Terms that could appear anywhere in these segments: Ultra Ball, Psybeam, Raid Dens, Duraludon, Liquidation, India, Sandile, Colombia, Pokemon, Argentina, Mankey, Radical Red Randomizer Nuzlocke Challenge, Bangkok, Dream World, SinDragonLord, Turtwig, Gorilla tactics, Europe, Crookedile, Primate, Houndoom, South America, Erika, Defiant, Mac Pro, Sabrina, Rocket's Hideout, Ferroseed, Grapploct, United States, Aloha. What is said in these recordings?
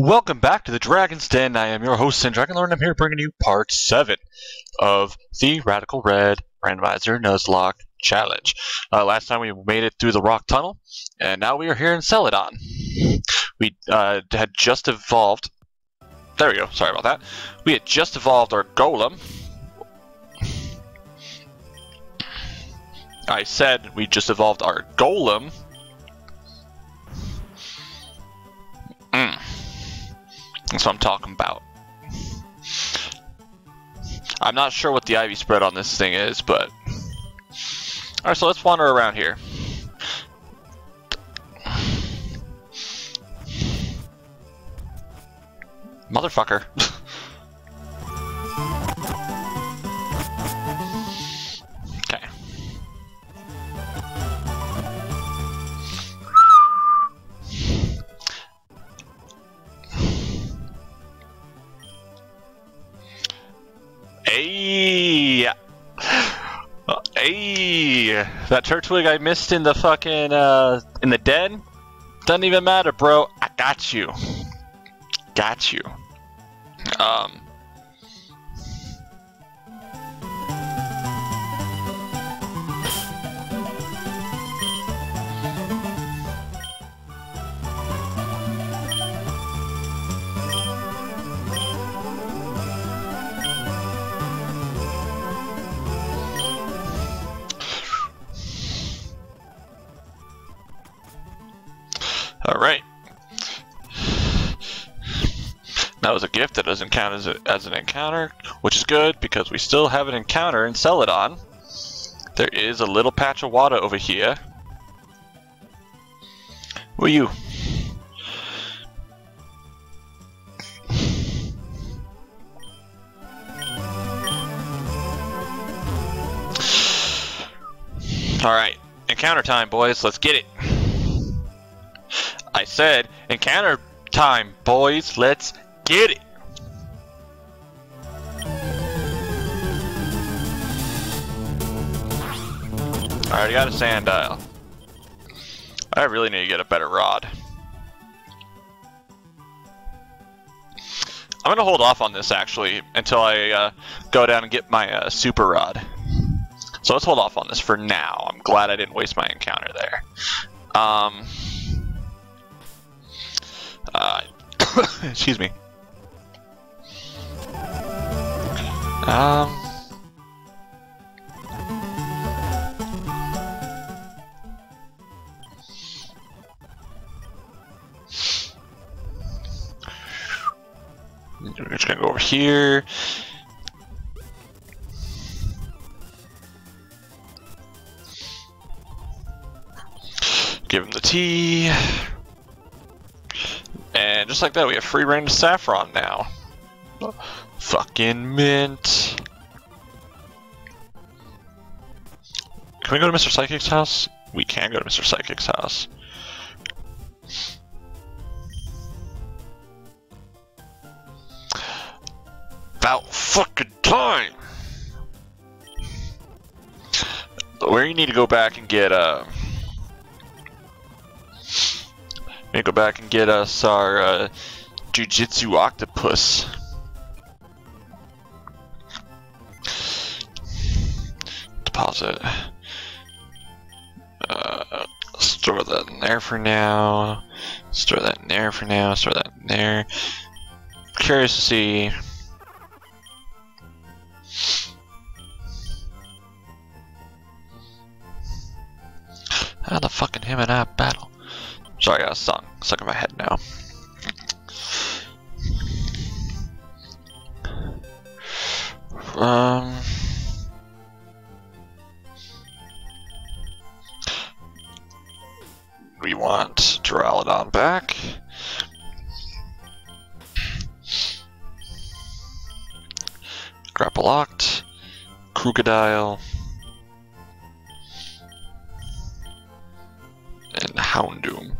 Welcome back to the Dragon's Den. I am your host, SinDragonLord, and I'm here bringing you Part 7 of the Radical Red Randomizer Nuzlocke Challenge. Last time we made it through the rock tunnel, and now we are here in Celadon. We had just evolved... There we go, sorry about that. We had just evolved our Golem. I said we just evolved our Golem. That's what I'm talking about. I'm not sure what the IV spread on this thing is, but... Alright, so let's wander around here. Motherfucker. Okay. Hey, that Turtwig I missed in the fucking in the den doesn't even matter, bro. I got you. Got you. All right. That was a gift that doesn't count as, an encounter, which is good because we still have an encounter in Celadon. There is a little patch of water over here. Who are you? Alright, encounter time, boys. Let's get it. I said encounter time, boys. Let's get it! I already got a Sandile. I really need to get a better rod. I'm gonna hold off on this actually until I go down and get my super rod. So let's hold off on this for now. I'm glad I didn't waste my encounter there. Excuse me. We're just gonna go over here. Give him the tea. And just like that, we have free reign to Saffron now. Fucking mint. Can we go to Mr. Psychic's house? We can go to Mr. Psychic's house. About fucking time! Where you need to go back and get, we need to go back and get us our, Jujitsu Octopus. Deposit. Store that in there for now. Store that in there for now. Store that in there. Curious to see. How the fucking him and I battle? Sorry, I got a song stuck in my head now. We want Duraludon back. Grapploct. Crookedile. And Houndoom.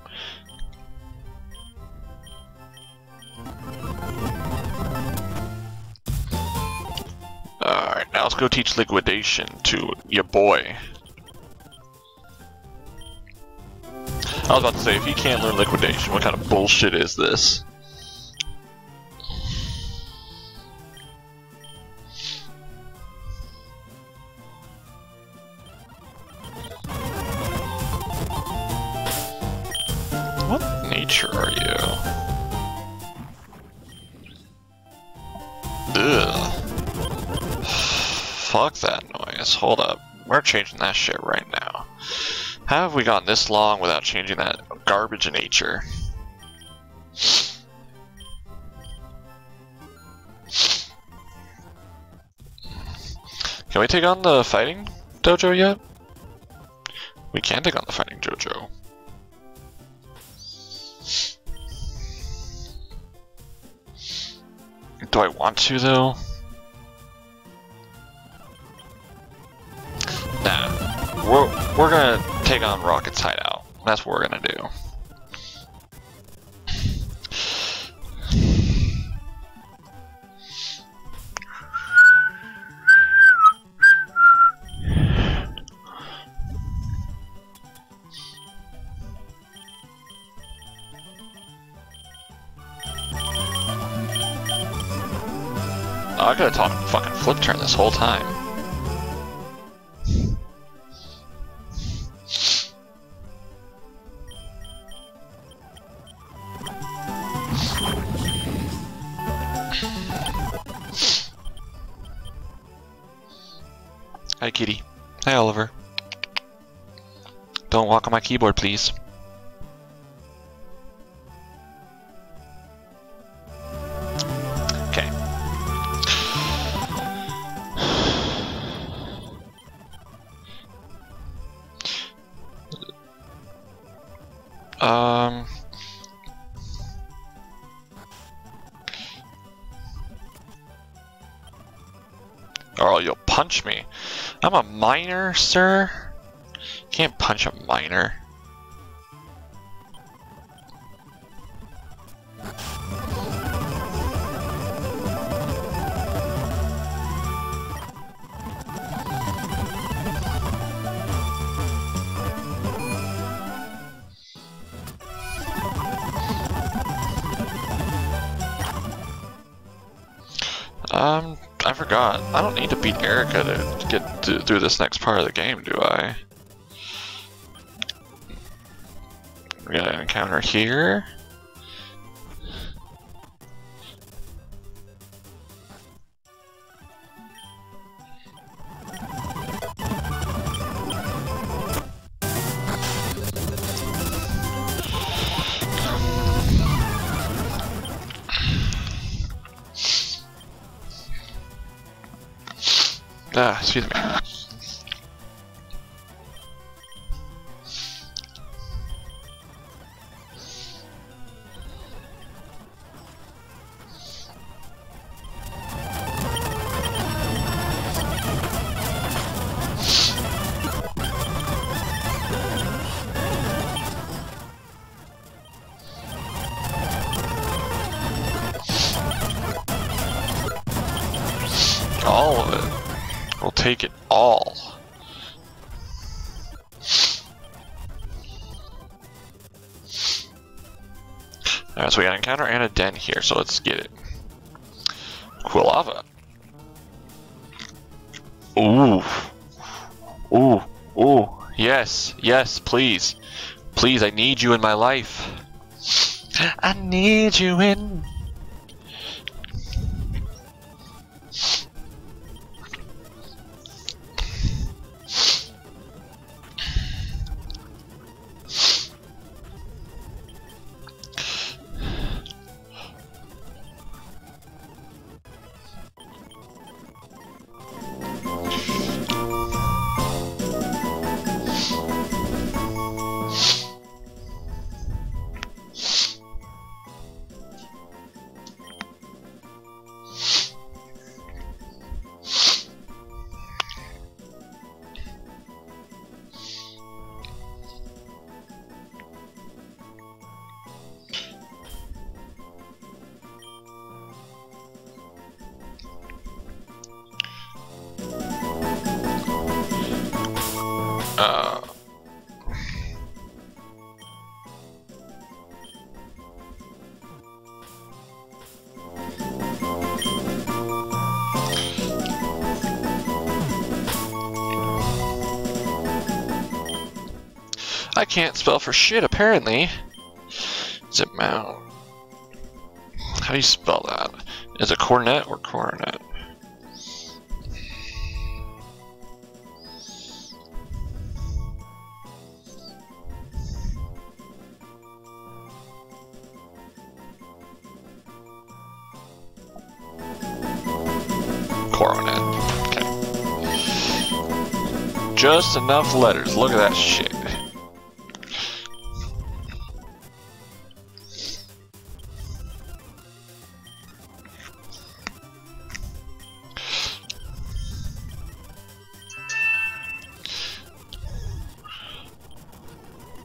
Alright, now let's go teach Liquidation to your boy. I was about to say, if you can't learn Liquidation, what kind of bullshit is this? creature are you? Ugh. Fuck that noise. Hold up. We're changing that shit right now. How have we gone this long without changing that garbage nature? Can we take on the fighting dojo yet? We can take on the fighting dojo. Do I want to though? Nah. We're gonna take on Rocket's Hideout. That's what we're gonna do. I could have taught fucking flip turn this whole time. Hi, Kitty. Hi, Oliver. Don't walk on my keyboard, please. Oh, you'll punch me. I'm a minor, sir. Can't punch a minor. I forgot. I don't need to beat Erika to get through this next part of the game, do I? We got an encounter here. Excuse me. All of it. We'll take it all. Alright, so we got an encounter and a den here, so let's get it. Quilava. Ooh. Ooh. Ooh. Yes. Yes, please. Please, I need you in my life. I need you in... I can't spell for shit, apparently. Zipmound. How do you spell that? Is it cornet or coronet? Coronet. Okay. Just enough letters. Look at that shit.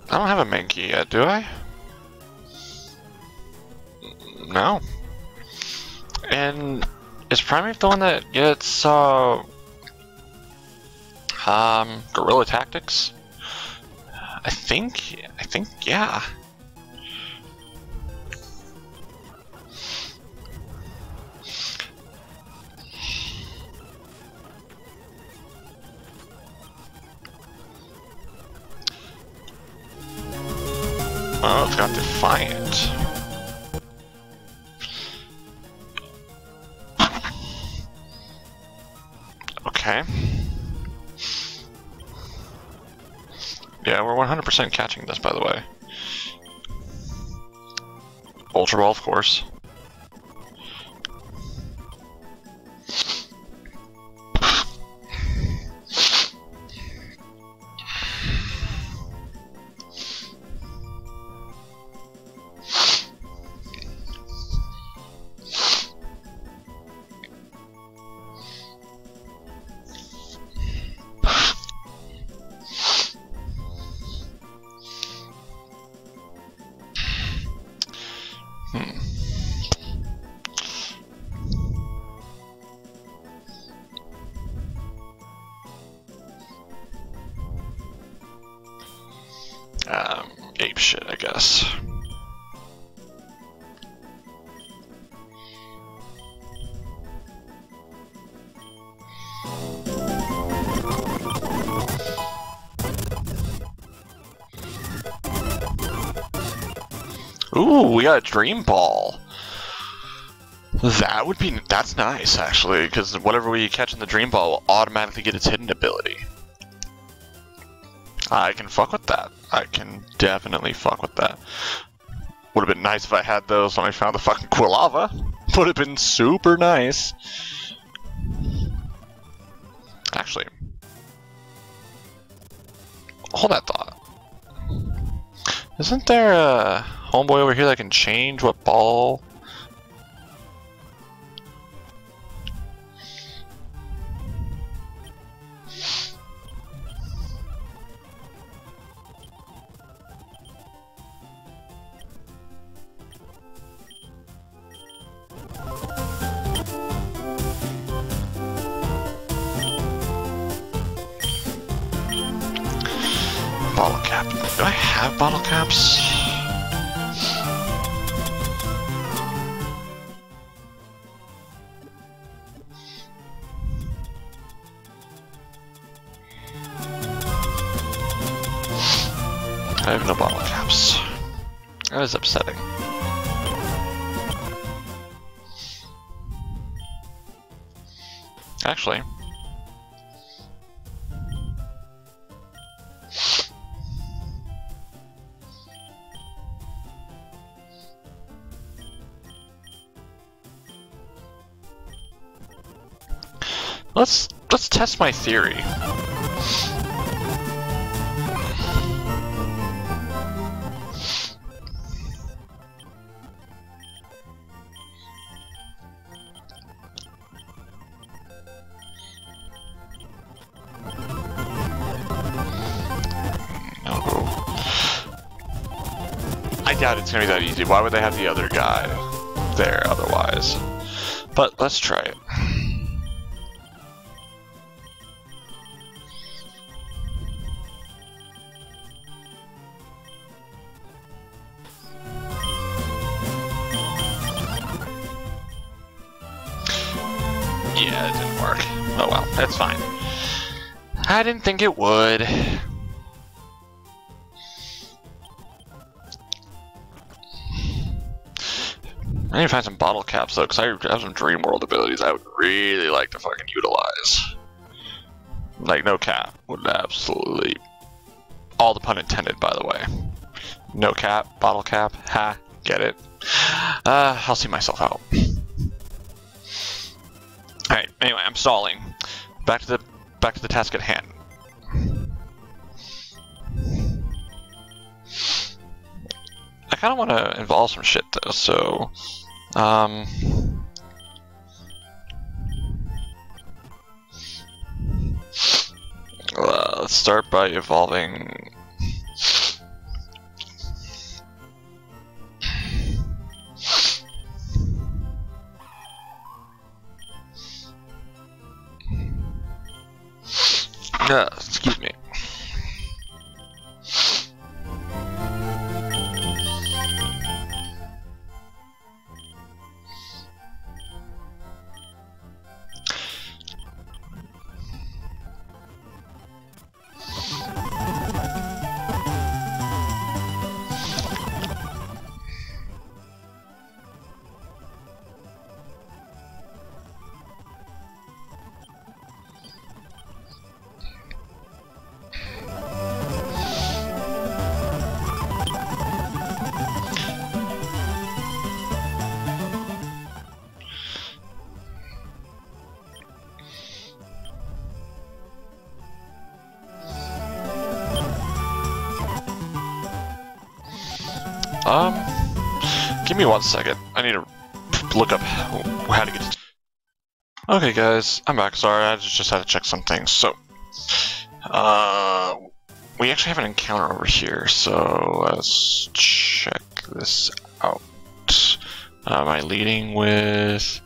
I don't have a Mankey yet, do I? No. And is Primate the one that gets Gorilla tactics? I think yeah. Oh, it's got Defiant. Okay. Yeah, we're 100% catching this, by the way. Ultra Ball, of course. Ape shit, I guess. Ooh, we got a Dream Ball. That's nice, actually, because whatever we catch in the Dream Ball will automatically get its hidden ability. I can fuck with that. I can definitely fuck with that. Would have been nice if I had those when I found the fucking Quilava. Would have been super nice. Actually. Hold that thought. Isn't there a homeboy over here that can change what ball? Do I have bottle caps? I have no bottle caps. That is upsetting. Actually. Let's test my theory. No. I doubt it's gonna be that easy. Why would they have the other guy there otherwise? But let's try it. Yeah, it didn't work. Oh well, that's fine. I didn't think it would. I need to find some bottle caps though, because I have some Dream World abilities I would really like to fucking utilize. Like, no cap. Would absolutely. All the pun intended, by the way. No cap, bottle cap, ha, get it. I'll see myself out. Alright, anyway, I'm stalling. Back to the task at hand. I kinda wanna involve some shit though, so let's start by evolving. Excuse me. Give me 1 second. I need to look up how to get to... Okay guys, I'm back. Sorry, I just had to check some things. So, we actually have an encounter over here, so let's check this out. Am I leading with...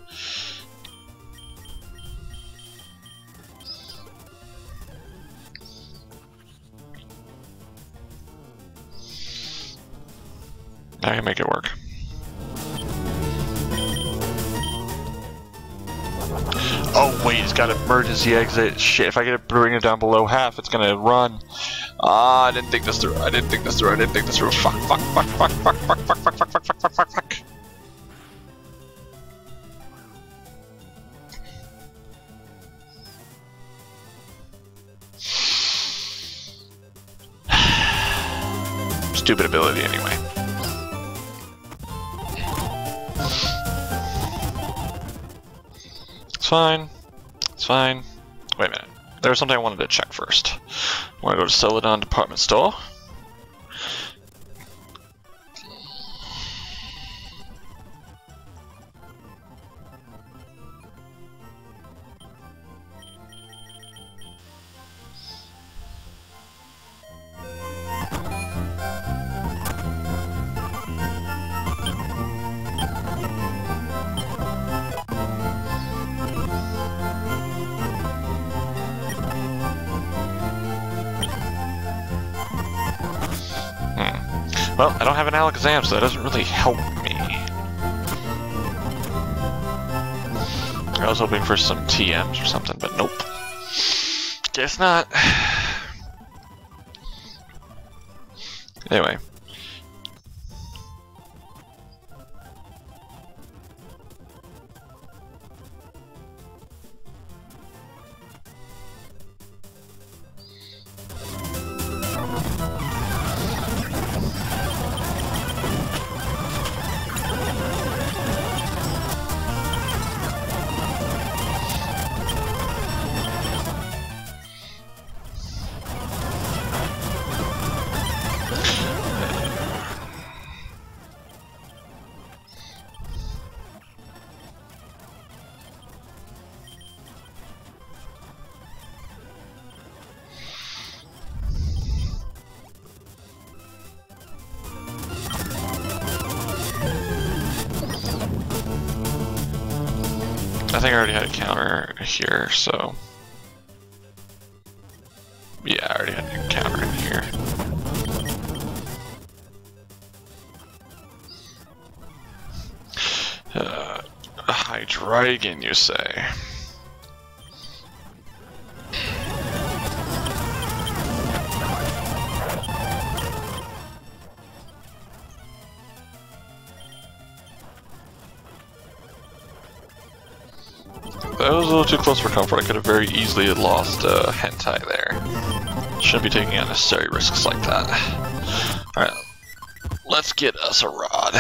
I can make it work. Oh wait, it's got emergency exit. Shit, if I get to bring it down below half, it's gonna run. Ah, I didn't think this through. Fuck, fuck. Stupid ability anyway. It's fine. It's fine. Wait a minute. There was something I wanted to check first. I want to go to Celadon Department Store. Well, I don't have an Alakazam, so that doesn't really help me. I was hoping for some TMs or something, but nope. Guess not. Anyway. I think I already had a counter here, so... Yeah, I already had a counter in here. Hydreigon, you say? that was a little too close for comfort. I could have very easily lost Hentai there. Shouldn't be taking unnecessary risks like that. Alright, let's get us a rod.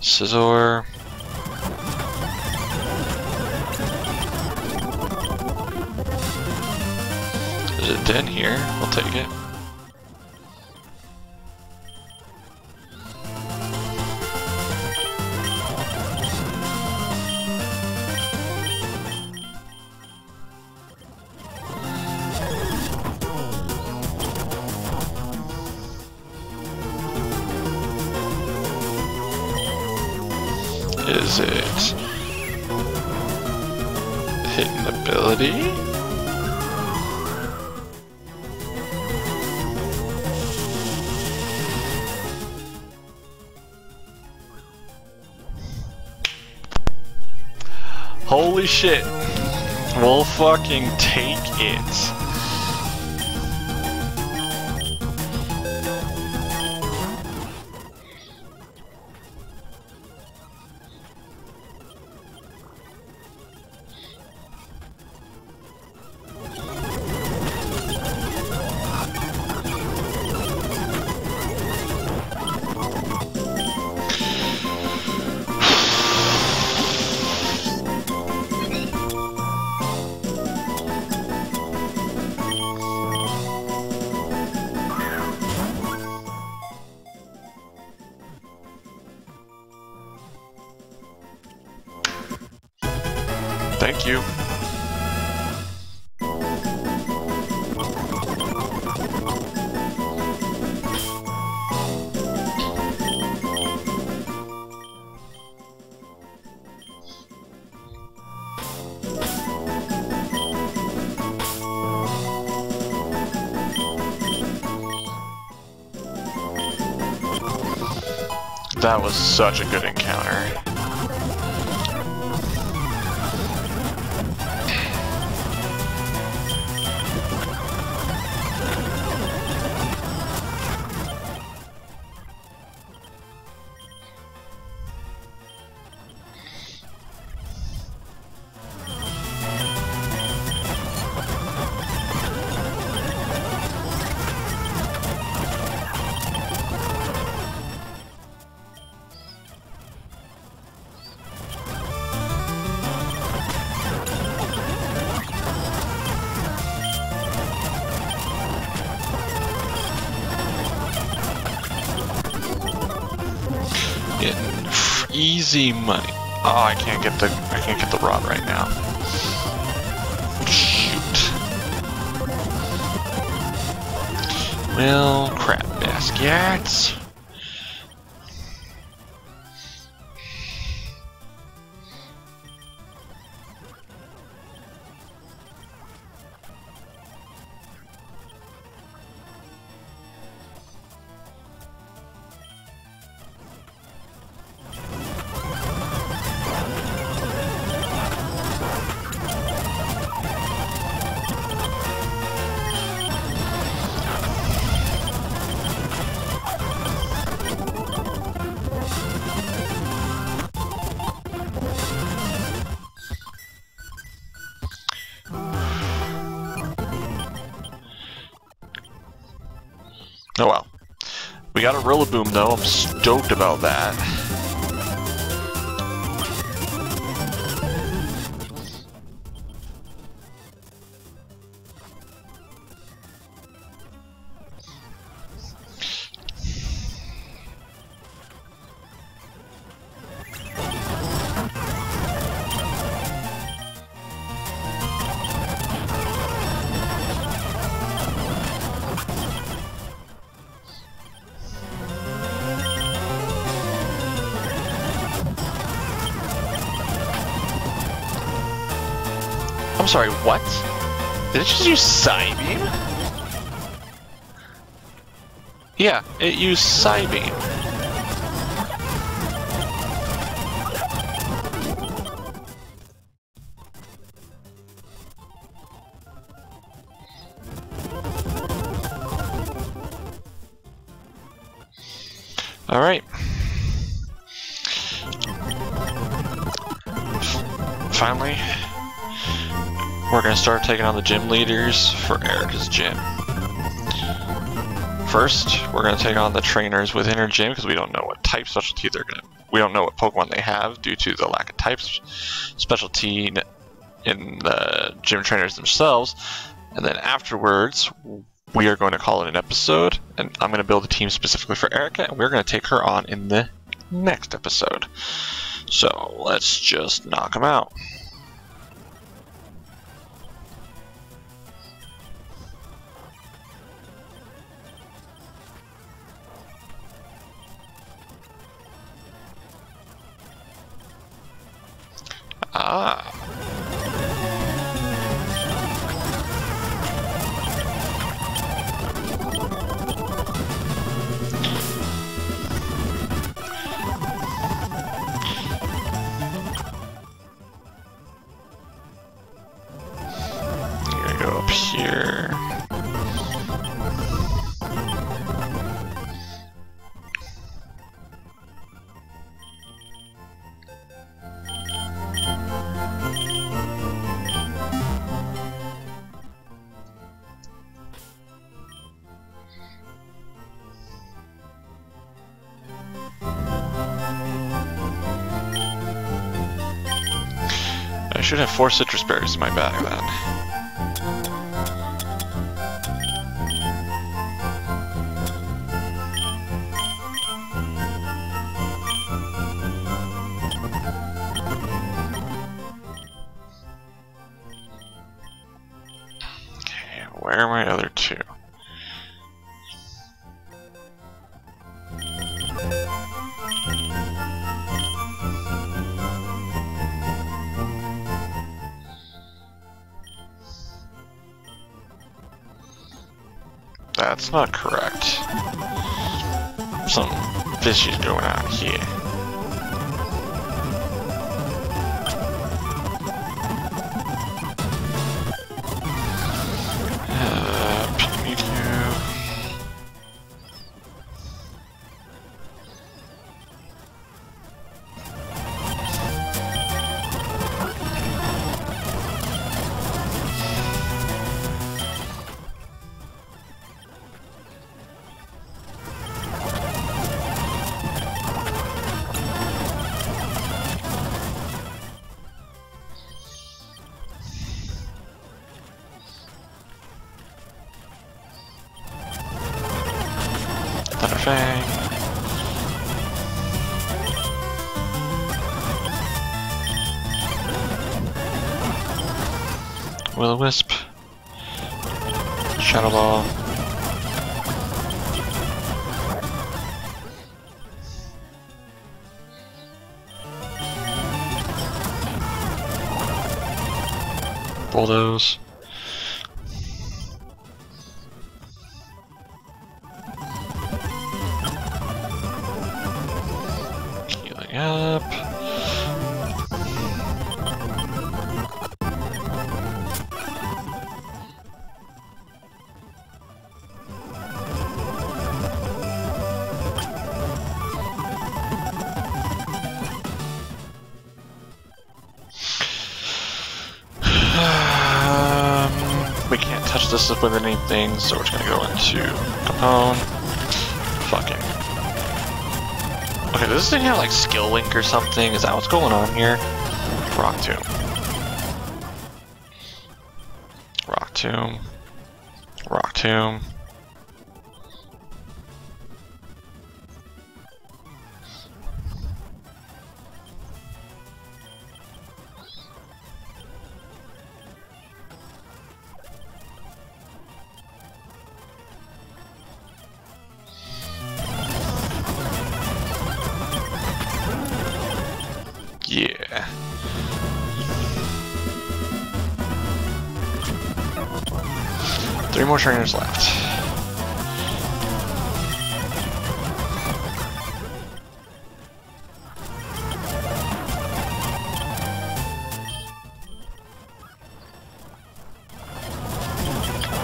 Scizor. There's a den here, we'll take it. Is it hidden ability? Holy shit! We'll fucking take it. Thank you. That was such a good encounter. Easy money. Oh, I can't get the rod right now. Shoot. Well, crap baskets. Oh well. We got a Rillaboom though, I'm stoked about that. I'm sorry, what? Did it just use Psybeam? Yeah, it used Psybeam. All right. Finally, we're gonna start taking on the gym leaders for Erika's gym. First, we're gonna take on the trainers within her gym because we don't know what type specialty they're gonna. We don't know what Pokemon they have due to the lack of types specialty in the gym trainers themselves. And then afterwards, we are going to call it an episode, and I'm going to build a team specifically for Erika, and we're going to take her on in the next episode. So let's just knock them out. Ah. I should have 4 citrus berries in my bag then. Okay, where are my other 2? That's not correct. Something fishy is going on here. Will-O-Wisp, Shadow Ball. Bulldoze. Healing up. This is within anything, so we're just gonna go into Capone. Fucking. Okay, does this thing have like skill link or something? Is that what's going on here? Rock Tomb. Rock Tomb. Rock Tomb. Three more trainers left.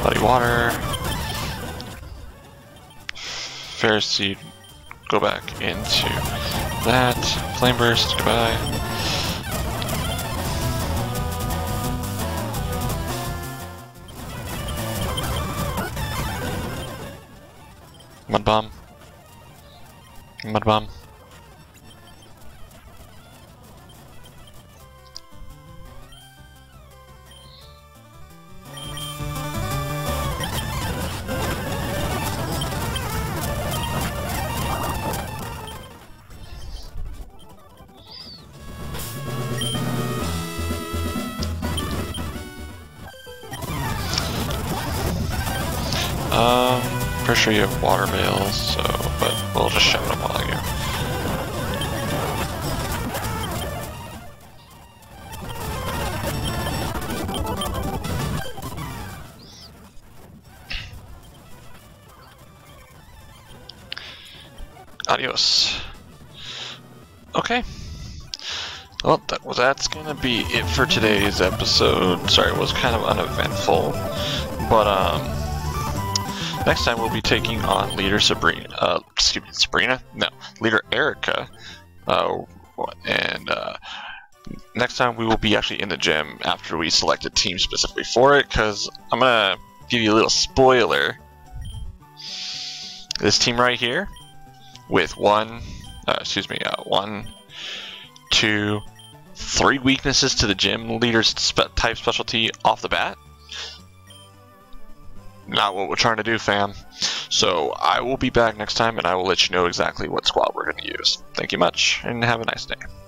Bloody water. Ferroseed, go back into that. Flame burst, goodbye. Mud bomb. Mud bomb. Pretty sure you have water bales, so, but we'll just shout them all here. Adios. Okay. Well, that's gonna be it for today's episode. Sorry, it was kind of uneventful, but next time we'll be taking on leader Sabrina, leader Erika, and next time we will be actually in the gym after we select a team specifically for it, because I'm gonna give you a little spoiler. This team right here, with one, 2, 3 weaknesses to the gym leader's type specialty off the bat. Not what we're trying to do, fam. So I will be back next time, and I will let you know exactly what squad we're going to use. Thank you much, and have a nice day.